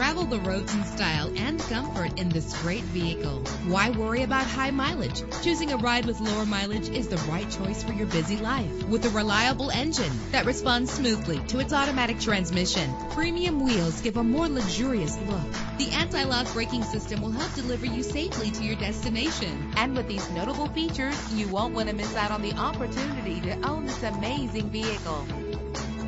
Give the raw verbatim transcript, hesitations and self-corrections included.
Travel the roads in style and comfort in this great vehicle. Why worry about high mileage? Choosing a ride with lower mileage is the right choice for your busy life. With a reliable engine that responds smoothly to its automatic transmission, premium wheels give a more luxurious look. The anti-lock braking system will help deliver you safely to your destination. And with these notable features, you won't want to miss out on the opportunity to own this amazing vehicle.